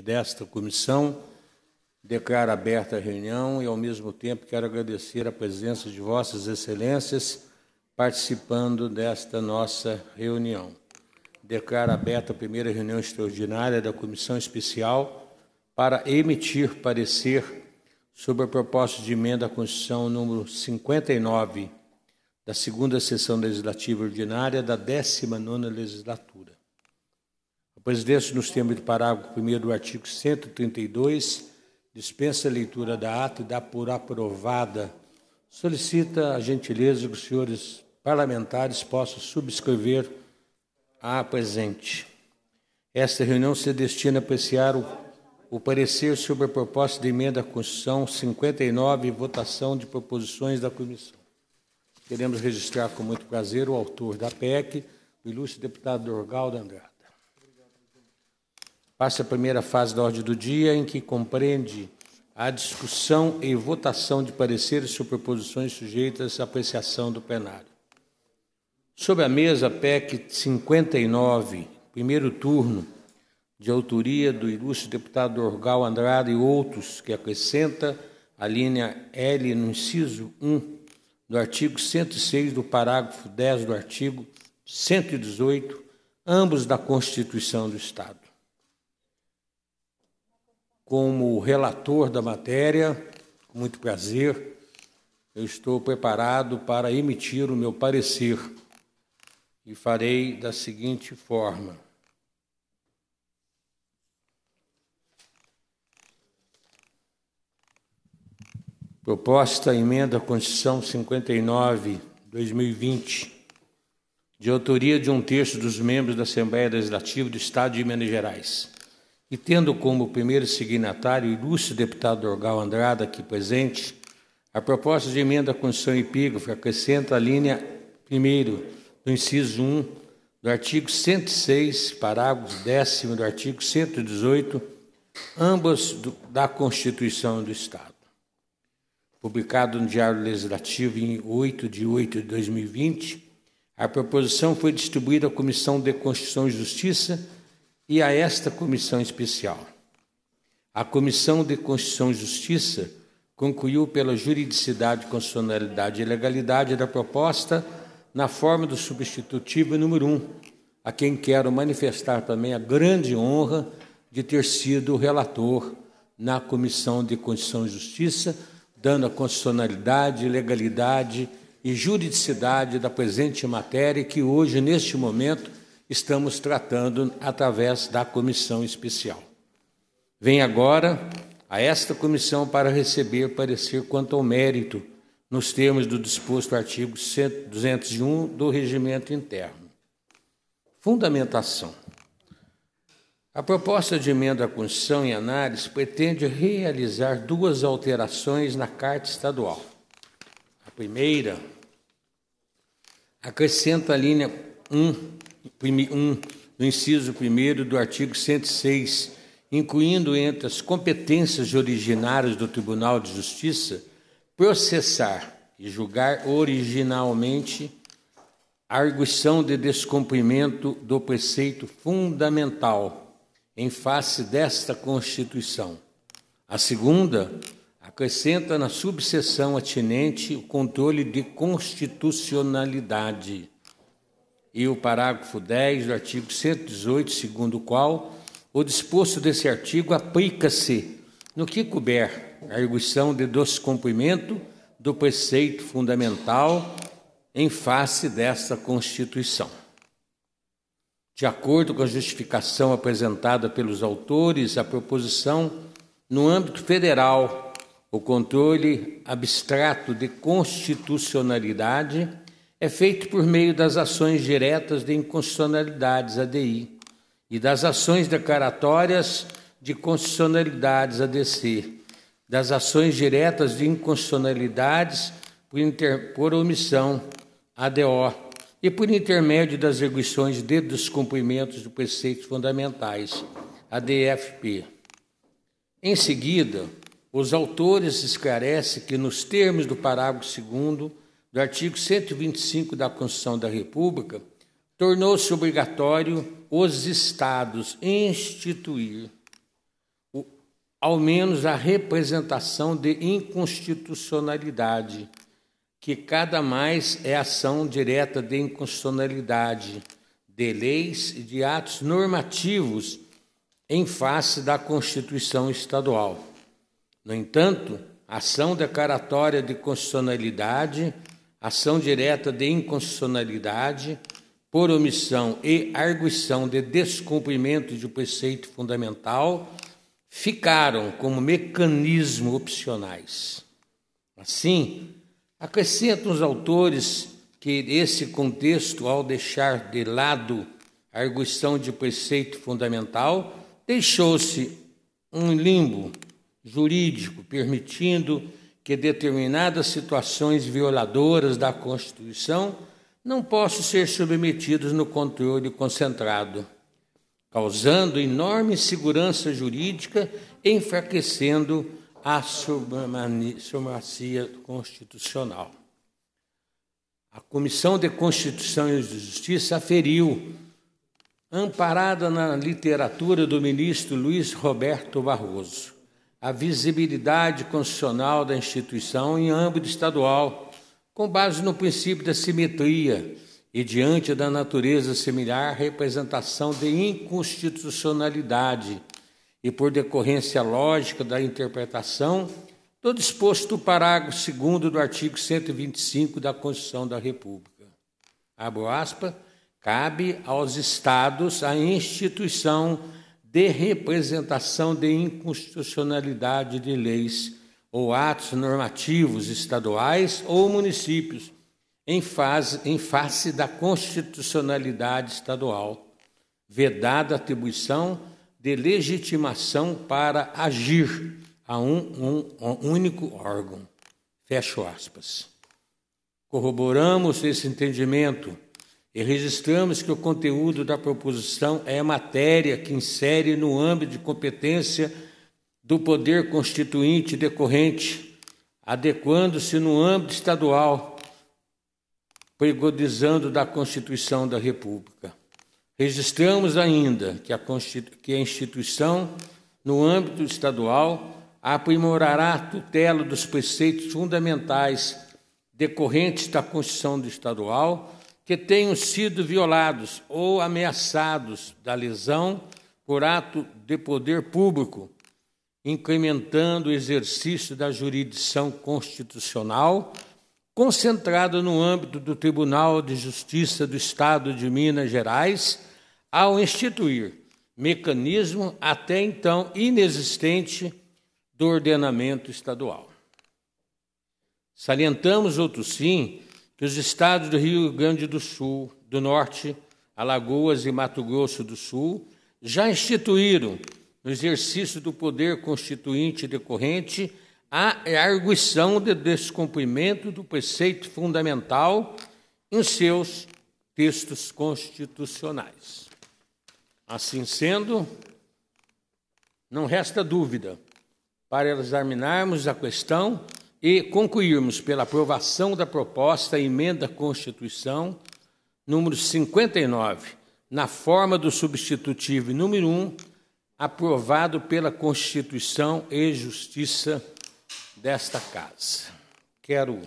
presidente desta comissão, declaro aberta a reunião e, ao mesmo tempo, quero agradecer a presença de vossas excelências participando desta nossa reunião. Declaro aberta a primeira reunião extraordinária da Comissão Especial para emitir parecer sobre a proposta de emenda à Constituição número 59 da segunda sessão legislativa ordinária da 19ª legislatura. A presidência, nos termos do parágrafo 1º do artigo 132, dispensa a leitura da ata e dá por aprovada. Solicita a gentileza que os senhores parlamentares possam subscrever a presente. Esta reunião se destina a apreciar o parecer sobre a proposta de emenda à Constituição 59 e votação de proposições da comissão. Queremos registrar com muito prazer o autor da PEC, o ilustre deputado Doorgal Andrada. Passa a primeira fase da ordem do dia, em que compreende a discussão e votação de pareceres sobre proposições sujeitas à apreciação do plenário. Sobre a mesa, PEC 59, primeiro turno, de autoria do ilustre deputado Doorgal Andrada e outros, que acrescenta a linha L no inciso 1 do artigo 106 do parágrafo 10 do artigo 118, ambos da Constituição do Estado. Como relator da matéria, com muito prazer, eu estou preparado para emitir o meu parecer e farei da seguinte forma. Proposta emenda à Constituição 59/2020, de autoria de um terço dos membros da Assembleia Legislativa do Estado de Minas Gerais, e tendo como primeiro signatário o ilustre deputado Doorgal Andrada, aqui presente, a proposta de emenda à Constituição e epígrafe acrescenta a linha 1º do inciso 1 do artigo 106, parágrafo 10º do artigo 118, ambas da Constituição do Estado. Publicado no Diário Legislativo em 8/8/2020, a proposição foi distribuída à Comissão de Constituição e Justiça e a esta comissão especial. A Comissão de Constituição e Justiça concluiu pela juridicidade, constitucionalidade e legalidade da proposta na forma do substitutivo número 1, a quem quero manifestar também a grande honra de ter sido relator na Comissão de Constituição e Justiça, dando a constitucionalidade, legalidade e juridicidade da presente matéria que hoje, neste momento, estamos tratando através da comissão especial. Venho agora a esta comissão para receber parecer quanto ao mérito, nos termos do disposto artigo 201 do Regimento Interno. Fundamentação. A proposta de emenda à Constituição em análise pretende realizar duas alterações na Carta Estadual. A primeira acrescenta a linha 1 do inciso 1º do artigo 106, incluindo entre as competências originárias do Tribunal de Justiça processar e julgar originalmente a arguição de descumprimento do preceito fundamental em face desta Constituição. A segunda acrescenta na subseção atinente o controle de constitucionalidade e o parágrafo 10 do artigo 118, segundo o qual o disposto desse artigo aplica-se no que couber a arguição de descumprimento do preceito fundamental em face desta Constituição. De acordo com a justificação apresentada pelos autores, a proposição, no âmbito federal, o controle abstrato de constitucionalidade é feito por meio das ações diretas de inconstitucionalidades, ADI, e das ações declaratórias de constitucionalidades, ADC, das ações diretas de inconstitucionalidades por omissão, ADO, e por intermédio das arguições de descumprimentos de preceitos fundamentais, ADFP. Em seguida, os autores esclarecem que, nos termos do parágrafo 2º, do artigo 125 da Constituição da República, tornou-se obrigatório os Estados instituir ao menos a representação de inconstitucionalidade, que cada mais é ação direta de inconstitucionalidade de leis e de atos normativos em face da Constituição Estadual. No entanto, ação declaratória de constitucionalidade, ação direta de inconstitucionalidade, por omissão e arguição de descumprimento de preceito fundamental, ficaram como mecanismo opcionais. Assim, acrescentam os autores que esse contexto, ao deixar de lado a arguição de preceito fundamental, deixou-se um limbo jurídico, permitindo que determinadas situações violadoras da Constituição não possam ser submetidas no controle concentrado, causando enorme insegurança jurídica, enfraquecendo a supremacia constitucional. A Comissão de Constituição e Justiça aferiu, amparada na literatura do ministro Luiz Roberto Barroso, a visibilidade constitucional da instituição em âmbito estadual, com base no princípio da simetria e, diante da natureza similar, representação de inconstitucionalidade e, por decorrência lógica da interpretação do disposto do parágrafo 2º do artigo 125 da Constituição da República. Abro aspas. Cabe aos Estados a instituição de representação de inconstitucionalidade de leis ou atos normativos estaduais ou municípios em face da constitucionalidade estadual, vedada a atribuição de legitimação para agir a um único órgão. Fecho aspas. Corroboramos esse entendimento e registramos que o conteúdo da proposição é matéria que insere no âmbito de competência do poder constituinte decorrente, adequando-se no âmbito estadual, pregonizando da Constituição da República. Registramos ainda que a instituição, no âmbito estadual, aprimorará a tutela dos preceitos fundamentais decorrentes da Constituição estadual, que tenham sido violados ou ameaçados da lesão por ato de poder público, incrementando o exercício da jurisdição constitucional, concentrado no âmbito do Tribunal de Justiça do Estado de Minas Gerais, ao instituir mecanismo até então inexistente do ordenamento estadual. Salientamos outro sim, que os estados do Rio Grande do Sul, do Norte, Alagoas e Mato Grosso do Sul já instituíram, no exercício do poder constituinte decorrente, a arguição de descumprimento do preceito fundamental em seus textos constitucionais. Assim sendo, não resta dúvida para examinarmos a questão e concluirmos pela aprovação da proposta à emenda à Constituição número 59, na forma do substitutivo número 1, aprovado pela Constituição e Justiça desta Casa. Quero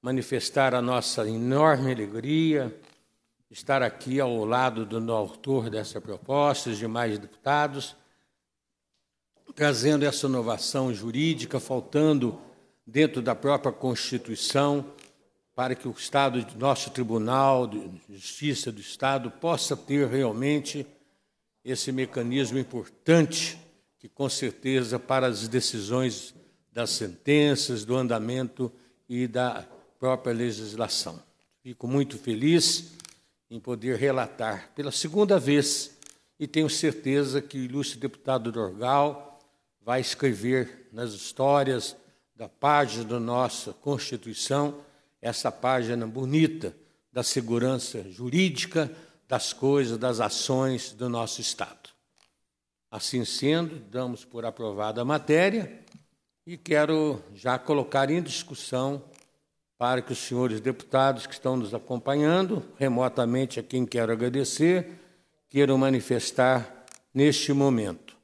manifestar a nossa enorme alegria de estar aqui ao lado do autor dessa proposta, os demais deputados, trazendo essa inovação jurídica, faltando dentro da própria Constituição, para que o Estado, nosso Tribunal de Justiça do Estado, possa ter realmente esse mecanismo importante, que com certeza para as decisões das sentenças, do andamento e da própria legislação. Fico muito feliz em poder relatar pela segunda vez e tenho certeza que o ilustre deputado Doorgal vai escrever nas histórias da página da nossa Constituição, essa página bonita da segurança jurídica das coisas, das ações do nosso Estado. Assim sendo, damos por aprovada a matéria e quero já colocar em discussão para que os senhores deputados que estão nos acompanhando, remotamente a quem quero agradecer, queiram manifestar neste momento.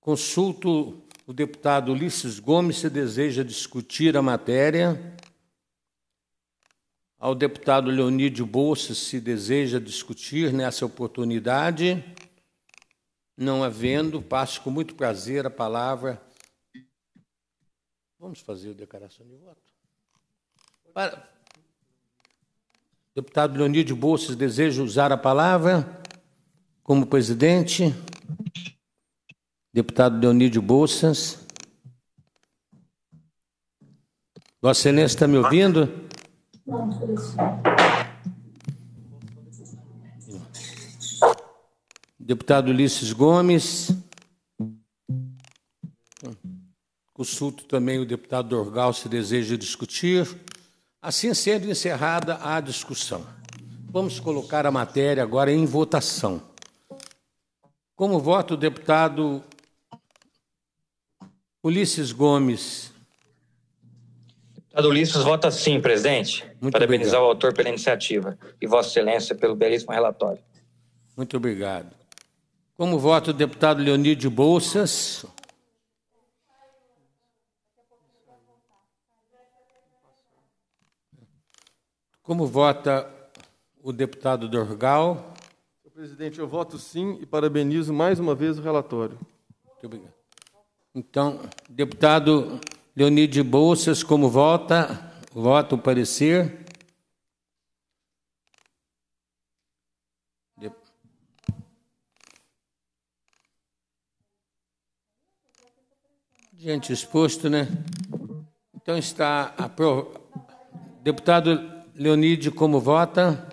Consulto o deputado Ulysses Gomes se deseja discutir a matéria. Ao deputado Leonídio Bouças se deseja discutir nessa oportunidade. Não havendo, passo com muito prazer a palavra. Vamos fazer a declaração de voto. Deputado Leonídio Bouças deseja usar a palavra como presidente. Deputado Leonídio Bouças. Vossa Excelência está me ouvindo? Deputado Ulysses Gomes. Consulto também o deputado Doorgal se deseja discutir. Assim sendo encerrada a discussão, vamos colocar a matéria agora em votação. Como vota o deputado Ulysses Gomes? Deputado Ulysses vota sim, presidente. Muito Parabenizar obrigado. O autor pela iniciativa e Vossa Excelência pelo belíssimo relatório. Muito obrigado. Como vota o deputado Leonídio Bouças? Como vota o deputado Doorgal? Senhor presidente, eu voto sim e parabenizo mais uma vez o relatório. Muito obrigado. Então, deputado Leonídio Bouças, como vota? Vota o parecer. Diante exposto, né? Então está aprovado. Deputado Leonídio, como vota?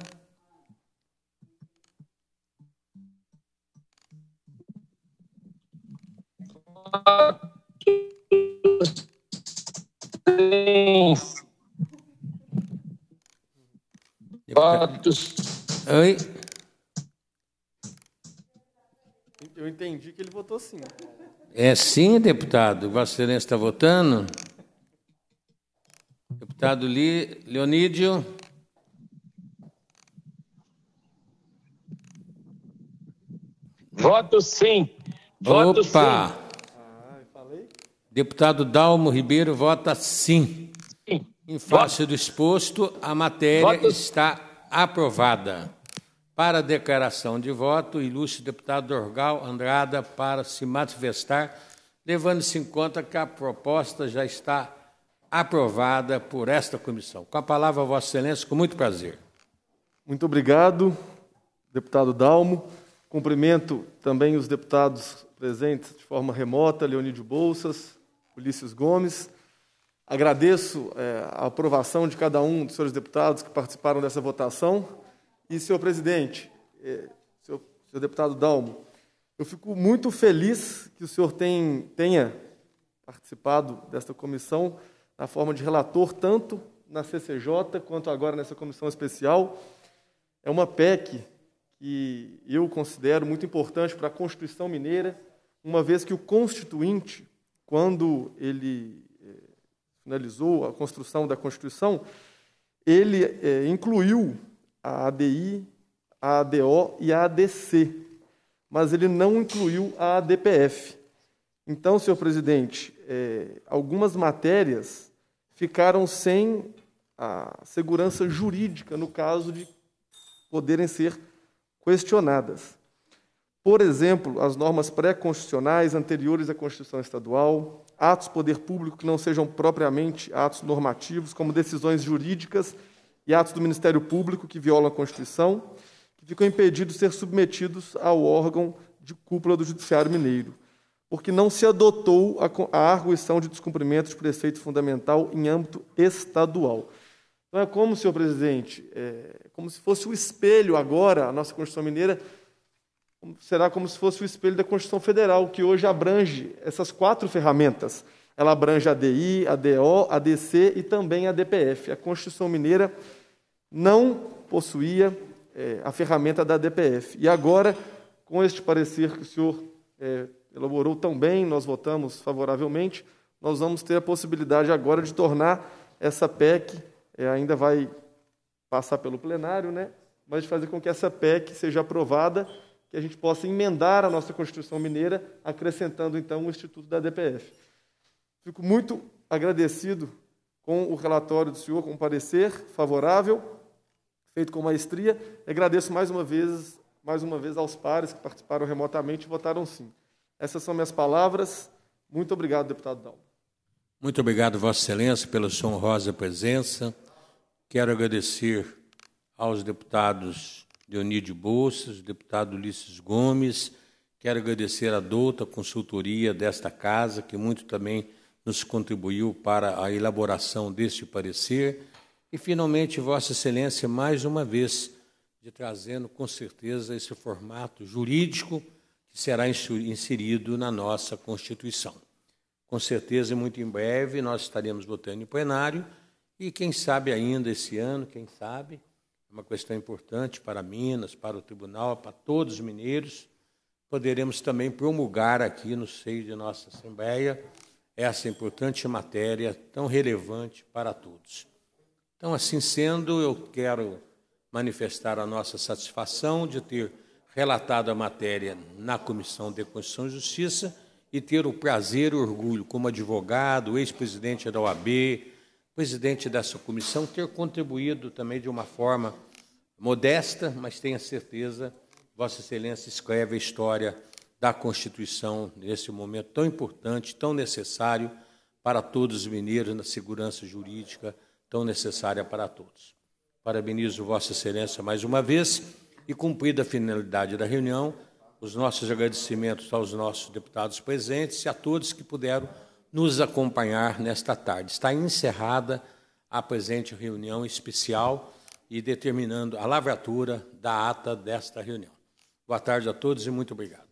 Oi? Eu entendi que ele votou sim. É sim, deputado. Vossa Excelência está votando? Deputado Leonídio. Voto sim. Voto sim. Opa! Ah, eu falei? Deputado Dalmo Ribeiro vota sim. Sim. Em face do exposto, a matéria está aprovada. Para a declaração de voto, ilustre deputado Doorgal Andrada para se manifestar, levando-se em conta que a proposta já está aprovada por esta comissão. Com a palavra, Vossa Excelência, com muito prazer. Muito obrigado, deputado Dalmo. Cumprimento também os deputados presentes de forma remota, Leonídio Bouças, Ulysses Gomes. Agradeço a aprovação de cada um dos senhores deputados que participaram dessa votação. E, senhor presidente, senhor deputado Dalmo, eu fico muito feliz que o senhor tenha participado desta comissão na forma de relator, tanto na CCJ quanto agora nessa comissão especial. É uma PEC que eu considero muito importante para a Constituição mineira, uma vez que o Constituinte, quando ele finalizou a construção da Constituição, ele incluiu a ADI, a ADO e a ADC, mas ele não incluiu a ADPF. Então, senhor presidente, algumas matérias ficaram sem a segurança jurídica, no caso de poderem ser questionadas. Por exemplo, as normas pré-constitucionais anteriores à Constituição Estadual, atos do poder público que não sejam propriamente atos normativos, como decisões jurídicas e atos do Ministério Público que violam a Constituição, que ficam impedidos de ser submetidos ao órgão de cúpula do Judiciário Mineiro, porque não se adotou a arguição de descumprimento de preceito fundamental em âmbito estadual. Então, é como, senhor presidente, como se fosse o espelho agora, a nossa Constituição mineira, será como se fosse o espelho da Constituição Federal, que hoje abrange essas quatro ferramentas. Ela abrange a ADI, a ADO, a ADC e também a ADPF. A Constituição mineira não possuía a ferramenta da ADPF. E agora, com este parecer que o senhor elaborou tão bem, nós votamos favoravelmente, nós vamos ter a possibilidade agora de tornar essa PEC... ainda vai passar pelo plenário, né? Mas fazer com que essa PEC seja aprovada que a gente possa emendar a nossa Constituição Mineira, acrescentando, então, o Instituto da ADPF. Fico muito agradecido com o relatório do senhor, com o parecer favorável, feito com maestria. Agradeço mais uma vez aos pares que participaram remotamente e votaram sim. Essas são minhas palavras. Muito obrigado, deputado Dalmo. Muito obrigado, Vossa Excelência, pela sua honrosa presença. Quero agradecer aos deputados Leonídio Bouças, deputado Ulysses Gomes. Quero agradecer à douta consultoria desta casa, que muito também nos contribuiu para a elaboração deste parecer. E, finalmente, Vossa Excelência, mais uma vez, trazendo, com certeza, esse formato jurídico que será inserido na nossa Constituição. Com certeza, muito em breve, nós estaremos votando em plenário e, quem sabe ainda esse ano, quem sabe, é uma questão importante para Minas, para o Tribunal, para todos os mineiros, poderemos também promulgar aqui no seio de nossa Assembleia essa importante matéria tão relevante para todos. Então, assim sendo, eu quero manifestar a nossa satisfação de ter relatado a matéria na Comissão de Constituição e Justiça e ter o prazer e o orgulho, como advogado, ex-presidente da OAB, presidente dessa comissão, ter contribuído também de uma forma modesta, mas tenha certeza, Vossa Excelência escreve a história da Constituição nesse momento tão importante, tão necessário para todos os mineiros, na segurança jurídica tão necessária para todos. Parabenizo Vossa Excelência mais uma vez e, cumprida a finalidade da reunião, os nossos agradecimentos aos nossos deputados presentes e a todos que puderam nos acompanhar nesta tarde. Está encerrada a presente reunião especial e determinando a lavratura da ata desta reunião. Boa tarde a todos e muito obrigado.